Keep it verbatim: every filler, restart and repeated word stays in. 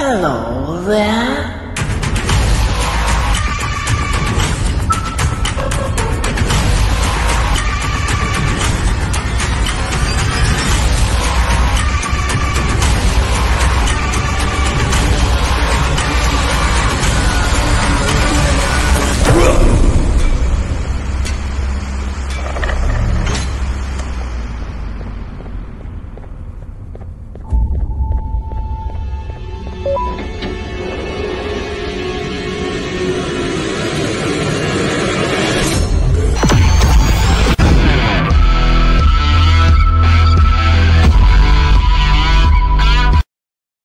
Hello there.